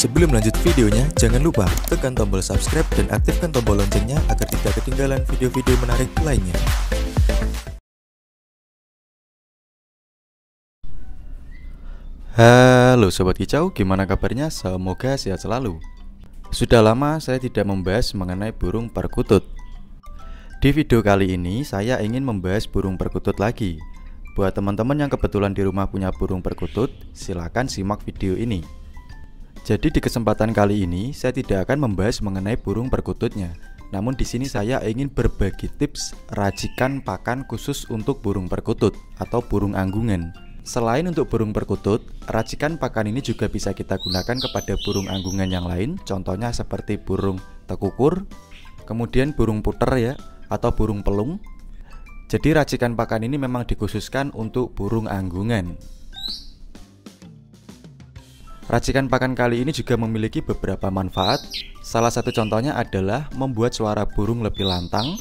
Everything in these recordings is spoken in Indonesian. Sebelum lanjut videonya, jangan lupa tekan tombol subscribe dan aktifkan tombol loncengnya agar tidak ketinggalan video-video menarik lainnya. Halo Sobat Kicau, gimana kabarnya? Semoga sehat selalu. Sudah lama saya tidak membahas mengenai burung perkutut. Di video kali ini saya ingin membahas burung perkutut lagi. Buat teman-teman yang kebetulan di rumah punya burung perkutut, silakan simak video ini. Jadi di kesempatan kali ini saya tidak akan membahas mengenai burung perkututnya. Namun di sini saya ingin berbagi tips racikan pakan khusus untuk burung perkutut atau burung anggungan. Selain untuk burung perkutut, racikan pakan ini juga bisa kita gunakan kepada burung anggungan yang lain, contohnya seperti burung tekukur, kemudian burung puter ya, atau burung pelung. Jadi racikan pakan ini memang dikhususkan untuk burung anggungan. Racikan pakan kali ini juga memiliki beberapa manfaat. Salah satu contohnya adalah membuat suara burung lebih lantang,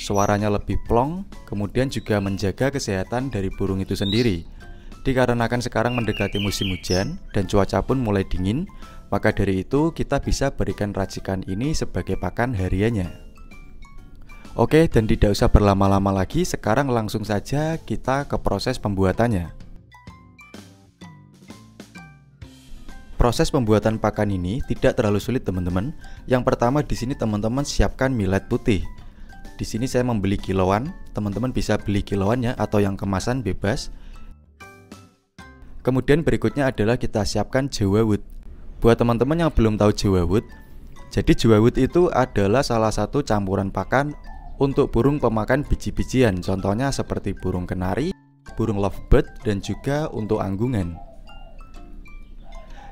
suaranya lebih plong, kemudian juga menjaga kesehatan dari burung itu sendiri. Dikarenakan sekarang mendekati musim hujan dan cuaca pun mulai dingin, maka dari itu kita bisa berikan racikan ini sebagai pakan hariannya. Oke, dan tidak usah berlama-lama lagi, sekarang langsung saja kita ke proses pembuatannya. Proses pembuatan pakan ini tidak terlalu sulit teman-teman. Yang pertama di sini teman-teman siapkan millet putih. Di sini saya membeli kiloan, teman-teman bisa beli kiloannya atau yang kemasan bebas. Kemudian berikutnya adalah kita siapkan Jawa wood. Buat teman-teman yang belum tahu Jawa wood, jadi Jawa wood itu adalah salah satu campuran pakan untuk burung pemakan biji-bijian, contohnya seperti burung kenari, burung lovebird, dan juga untuk anggungan.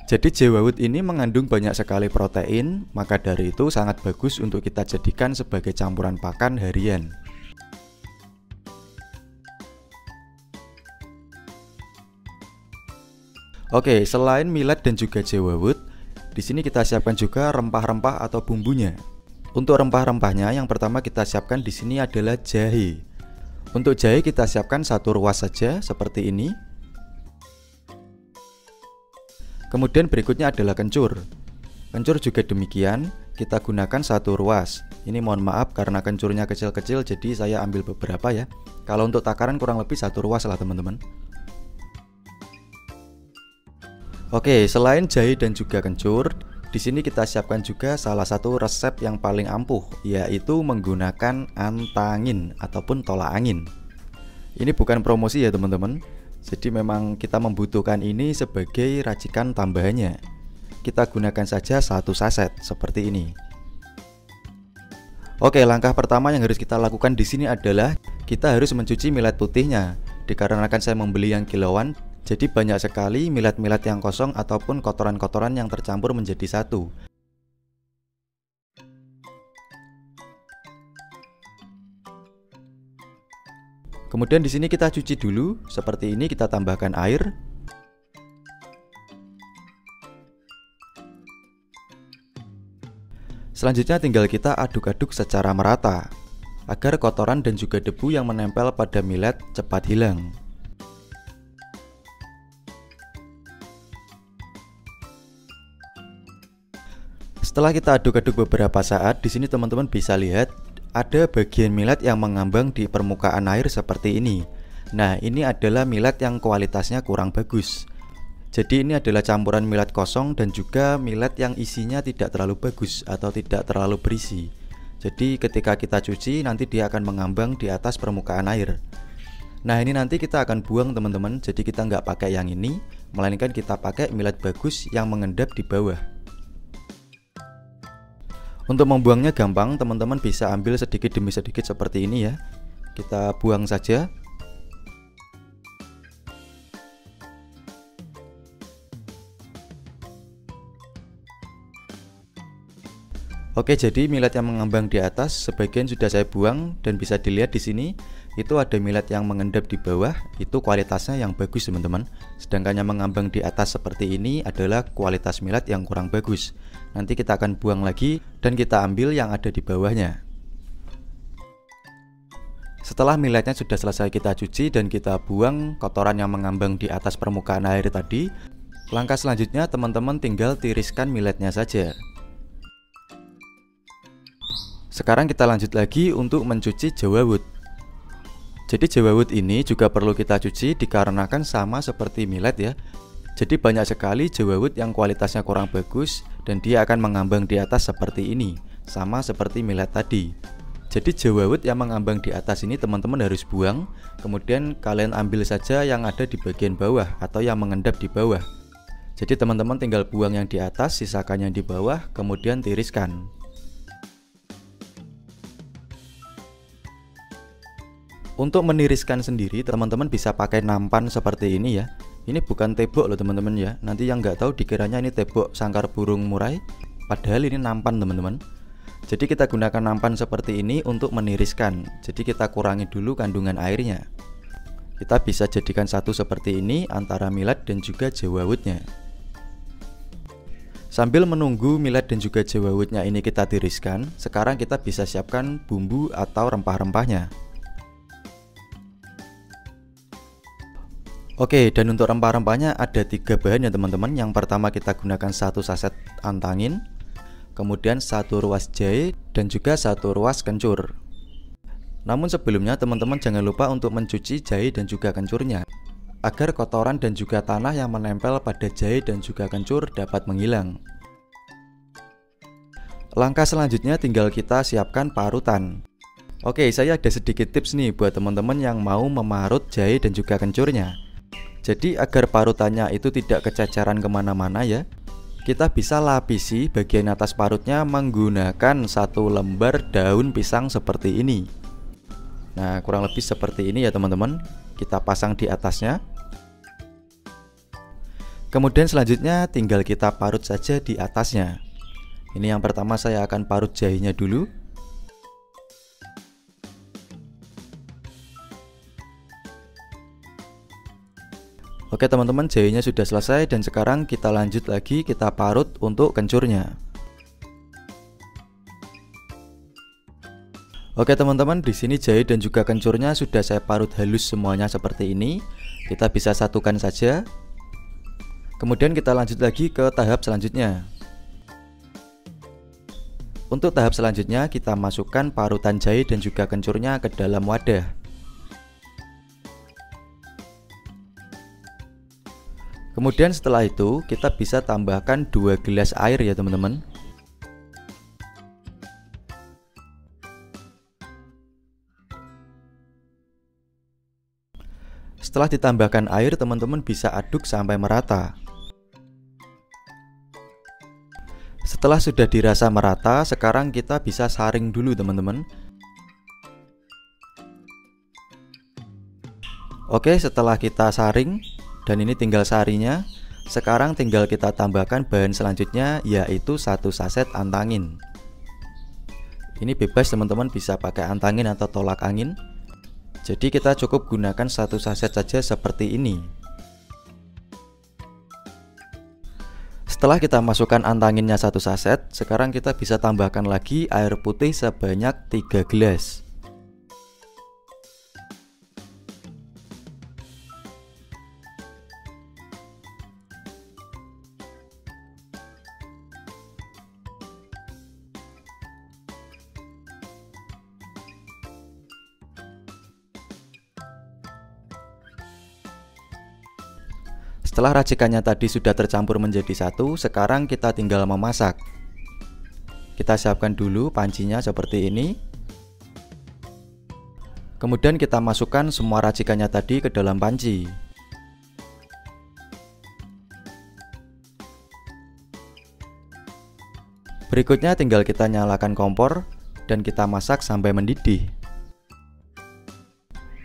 Jadi Jawa wood ini mengandung banyak sekali protein, maka dari itu sangat bagus untuk kita jadikan sebagai campuran pakan harian. Oke, selain millet dan juga Jawa wood, di sini kita siapkan juga rempah-rempah atau bumbunya. Untuk rempah-rempahnya yang pertama kita siapkan di sini adalah jahe. Untuk jahe kita siapkan satu ruas saja seperti ini. Kemudian berikutnya adalah kencur. Kencur juga demikian, kita gunakan satu ruas. Ini mohon maaf karena kencurnya kecil-kecil jadi saya ambil beberapa ya. Kalau untuk takaran kurang lebih satu ruas lah teman-teman. Oke, selain jahe dan juga kencur, di sini kita siapkan juga salah satu resep yang paling ampuh, yaitu menggunakan antangin ataupun tolak angin. Ini bukan promosi ya teman-teman, jadi memang kita membutuhkan ini sebagai racikan tambahannya. Kita gunakan saja satu saset seperti ini. Oke, langkah pertama yang harus kita lakukan di sini adalah kita harus mencuci millet putihnya. Dikarenakan saya membeli yang kiloan, jadi banyak sekali millet-millet yang kosong ataupun kotoran-kotoran yang tercampur menjadi satu. Kemudian di sini kita cuci dulu, seperti ini kita tambahkan air. Selanjutnya tinggal kita aduk-aduk secara merata, agar kotoran dan juga debu yang menempel pada millet cepat hilang. Setelah kita aduk-aduk beberapa saat, di sini teman-teman bisa lihat ada bagian millet yang mengambang di permukaan air seperti ini. Nah, ini adalah millet yang kualitasnya kurang bagus. Jadi ini adalah campuran millet kosong dan juga millet yang isinya tidak terlalu bagus atau tidak terlalu berisi. Jadi ketika kita cuci nanti dia akan mengambang di atas permukaan air. Nah, ini nanti kita akan buang teman-teman. Jadi kita nggak pakai yang ini, melainkan kita pakai millet bagus yang mengendap di bawah. Untuk membuangnya gampang, teman-teman bisa ambil sedikit demi sedikit seperti ini ya. Kita buang saja. Oke, jadi millet yang mengambang di atas sebagian sudah saya buang dan bisa dilihat di sini itu ada millet yang mengendap di bawah, itu kualitasnya yang bagus teman-teman. Sedangkan yang mengambang di atas seperti ini adalah kualitas millet yang kurang bagus. Nanti kita akan buang lagi dan kita ambil yang ada di bawahnya. Setelah milletnya sudah selesai kita cuci dan kita buang kotoran yang mengambang di atas permukaan air tadi, Langkah selanjutnya teman-teman tinggal tiriskan milletnya saja. Sekarang kita lanjut lagi untuk mencuci jawawut. Jadi jawawut ini juga perlu kita cuci dikarenakan sama seperti millet ya. Jadi banyak sekali jawawut yang kualitasnya kurang bagus dan dia akan mengambang di atas seperti ini, sama seperti millet tadi. Jadi jawawut yang mengambang di atas ini teman-teman harus buang, kemudian kalian ambil saja yang ada di bagian bawah atau yang mengendap di bawah. Jadi teman-teman tinggal buang yang di atas, sisakan yang di bawah, kemudian tiriskan. Untuk meniriskan sendiri teman-teman bisa pakai nampan seperti ini ya. Ini bukan tebok loh teman-teman ya. Nanti yang nggak tahu dikiranya ini tebok sangkar burung murai, padahal ini nampan teman-teman. Jadi kita gunakan nampan seperti ini untuk meniriskan. Jadi kita kurangi dulu kandungan airnya. Kita bisa jadikan satu seperti ini antara millet dan juga jawawutnya. Sambil menunggu millet dan juga jawawutnya ini kita tiriskan, sekarang kita bisa siapkan bumbu atau rempah-rempahnya. Oke, dan untuk rempah-rempahnya ada 3 bahan ya teman-teman. Yang pertama kita gunakan 1 saset antangin, kemudian 1 ruas jahe dan juga 1 ruas kencur. Namun sebelumnya teman-teman jangan lupa untuk mencuci jahe dan juga kencurnya agar kotoran dan juga tanah yang menempel pada jahe dan juga kencur dapat menghilang. Langkah selanjutnya tinggal kita siapkan parutan. Oke, saya ada sedikit tips nih buat teman-teman yang mau memarut jahe dan juga kencurnya. Jadi agar parutannya itu tidak kececaran kemana-mana ya, kita bisa lapisi bagian atas parutnya menggunakan 1 lembar daun pisang seperti ini. Nah, kurang lebih seperti ini ya teman-teman. Kita pasang di atasnya. Kemudian selanjutnya tinggal kita parut saja di atasnya. Ini yang pertama saya akan parut jahenya dulu. Oke teman-teman, jahenya sudah selesai dan sekarang kita lanjut lagi, kita parut untuk kencurnya. Oke teman-teman, di sini jahe dan juga kencurnya sudah saya parut halus semuanya seperti ini. Kita bisa satukan saja. Kemudian kita lanjut lagi ke tahap selanjutnya. Untuk tahap selanjutnya kita masukkan parutan jahe dan juga kencurnya ke dalam wadah. Kemudian setelah itu kita bisa tambahkan 2 gelas air ya teman-teman. Setelah ditambahkan air teman-teman bisa aduk sampai merata. Setelah sudah dirasa merata, sekarang kita bisa saring dulu teman-teman. Oke, setelah kita saring, dan ini tinggal sarinya. Sekarang tinggal kita tambahkan bahan selanjutnya, yaitu 1 saset antangin. Ini bebas teman-teman, bisa pakai antangin atau tolak angin. Jadi kita cukup gunakan 1 saset saja seperti ini. Setelah kita masukkan antanginnya 1 saset, sekarang kita bisa tambahkan lagi air putih sebanyak 3 gelas. Setelah racikannya tadi sudah tercampur menjadi satu, sekarang kita tinggal memasak. Kita siapkan dulu pancinya seperti ini. Kemudian kita masukkan semua racikannya tadi ke dalam panci. Berikutnya tinggal kita nyalakan kompor dan kita masak sampai mendidih.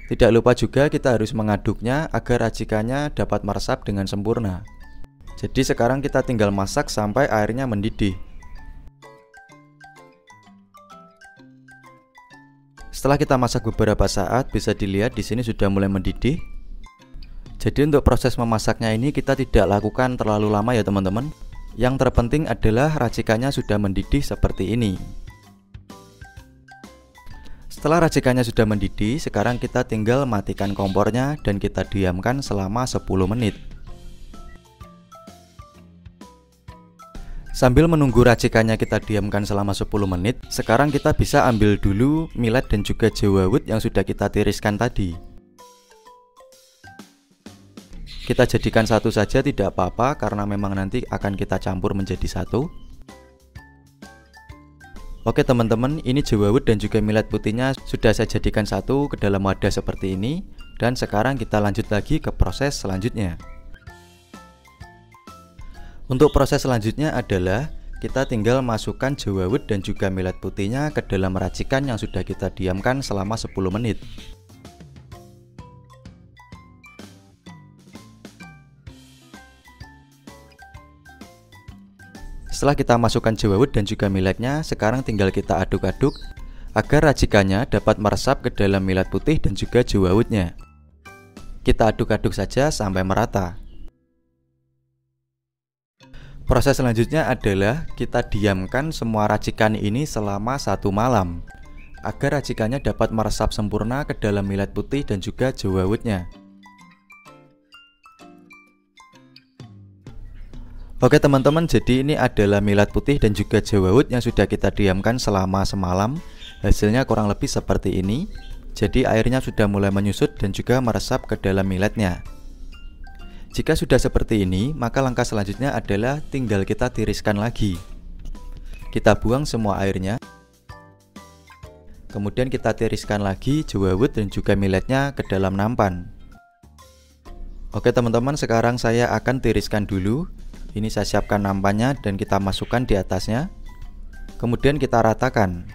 Tidak lupa juga kita harus mengaduknya agar racikannya dapat meresap dengan sempurna. Jadi sekarang kita tinggal masak sampai airnya mendidih. Setelah kita masak beberapa saat, bisa dilihat di sini sudah mulai mendidih. Jadi untuk proses memasaknya ini kita tidak lakukan terlalu lama ya teman-teman. Yang terpenting adalah racikannya sudah mendidih seperti ini. Setelah racikannya sudah mendidih, sekarang kita tinggal matikan kompornya dan kita diamkan selama 10 menit. Sambil menunggu racikannya kita diamkan selama 10 menit. Sekarang kita bisa ambil dulu millet dan juga jewawut yang sudah kita tiriskan tadi. Kita jadikan satu saja tidak apa-apa karena memang nanti akan kita campur menjadi satu. Oke teman-teman, ini jewawut dan juga millet putihnya sudah saya jadikan satu ke dalam wadah seperti ini. Dan sekarang kita lanjut lagi ke proses selanjutnya. Untuk proses selanjutnya adalah kita tinggal masukkan jewawut dan juga millet putihnya ke dalam racikan yang sudah kita diamkan selama 10 menit. Setelah kita masukkan jewawut dan juga milletnya, sekarang tinggal kita aduk-aduk agar racikannya dapat meresap ke dalam millet putih dan juga jewawutnya. Kita aduk-aduk saja sampai merata. Proses selanjutnya adalah kita diamkan semua racikan ini selama satu malam agar racikannya dapat meresap sempurna ke dalam millet putih dan juga jewawutnya. Oke teman-teman, jadi ini adalah millet putih dan juga jewawut yang sudah kita diamkan selama semalam. Hasilnya kurang lebih seperti ini. Jadi airnya sudah mulai menyusut dan juga meresap ke dalam milletnya. Jika sudah seperti ini, maka langkah selanjutnya adalah tinggal kita tiriskan lagi. Kita buang semua airnya. Kemudian kita tiriskan lagi jewawut dan juga milletnya ke dalam nampan. Oke teman-teman, sekarang saya akan tiriskan dulu. Ini saya siapkan nampannya dan kita masukkan di atasnya. Kemudian kita ratakan.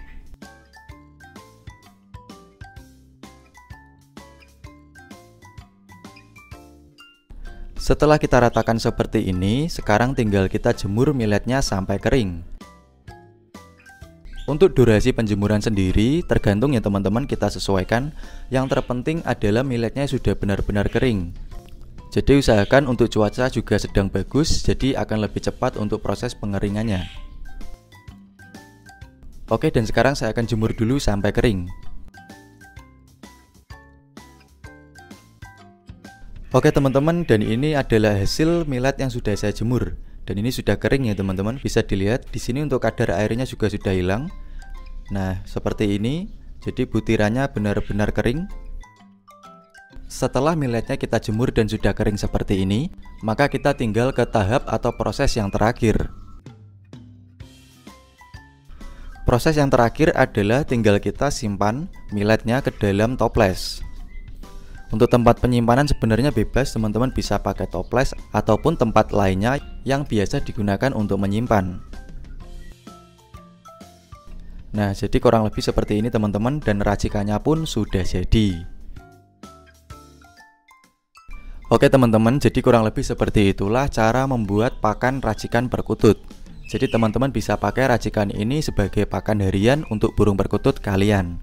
Setelah kita ratakan seperti ini, sekarang tinggal kita jemur milletnya sampai kering. Untuk durasi penjemuran sendiri tergantung ya teman-teman, kita sesuaikan. Yang terpenting adalah milletnya sudah benar-benar kering. Jadi usahakan untuk cuaca juga sedang bagus, jadi akan lebih cepat untuk proses pengeringannya. Oke, dan sekarang saya akan jemur dulu sampai kering. Oke teman-teman, dan ini adalah hasil millet yang sudah saya jemur. Dan ini sudah kering ya teman-teman, bisa dilihat di sini untuk kadar airnya juga sudah hilang. Nah, seperti ini. Jadi butirannya benar-benar kering. Setelah milletnya kita jemur dan sudah kering seperti ini, maka kita tinggal ke tahap atau proses yang terakhir. Proses yang terakhir adalah tinggal kita simpan milletnya ke dalam toples. Untuk tempat penyimpanan sebenarnya bebas, teman-teman bisa pakai toples ataupun tempat lainnya yang biasa digunakan untuk menyimpan. Nah, jadi kurang lebih seperti ini teman-teman, dan racikannya pun sudah jadi. Oke teman-teman, jadi kurang lebih seperti itulah cara membuat pakan racikan perkutut. Jadi teman-teman bisa pakai racikan ini sebagai pakan harian untuk burung perkutut kalian.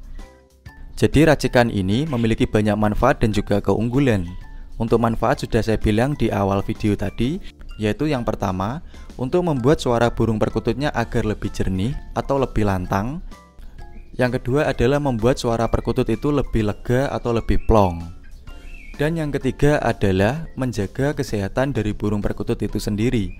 Jadi racikan ini memiliki banyak manfaat dan juga keunggulan. Untuk manfaat sudah saya bilang di awal video tadi, yaitu yang pertama, untuk membuat suara burung perkututnya agar lebih jernih atau lebih lantang. Yang kedua adalah membuat suara perkutut itu lebih lega atau lebih plong. Dan yang ketiga adalah menjaga kesehatan dari burung perkutut itu sendiri.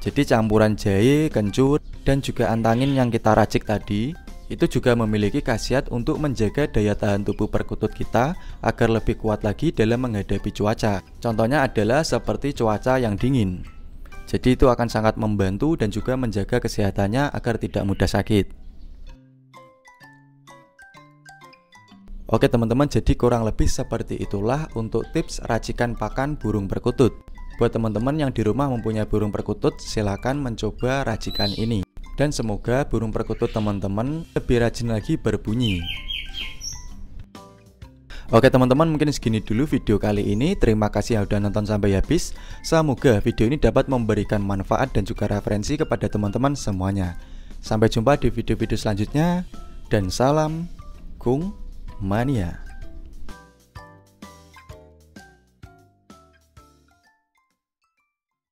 Jadi campuran jahe, kencur, dan juga antangin yang kita racik tadi itu juga memiliki khasiat untuk menjaga daya tahan tubuh perkutut kita agar lebih kuat lagi dalam menghadapi cuaca. Contohnya adalah seperti cuaca yang dingin. Jadi itu akan sangat membantu dan juga menjaga kesehatannya agar tidak mudah sakit. Oke teman-teman, jadi kurang lebih seperti itulah untuk tips racikan pakan burung perkutut. Buat teman-teman yang di rumah mempunyai burung perkutut, silahkan mencoba racikan ini. Dan semoga burung perkutut teman-teman lebih rajin lagi berbunyi. Oke teman-teman, mungkin segini dulu video kali ini. Terima kasih sudah nonton sampai habis. Semoga video ini dapat memberikan manfaat dan juga referensi kepada teman-teman semuanya. Sampai jumpa di video-video selanjutnya. Dan salam Kung Mania.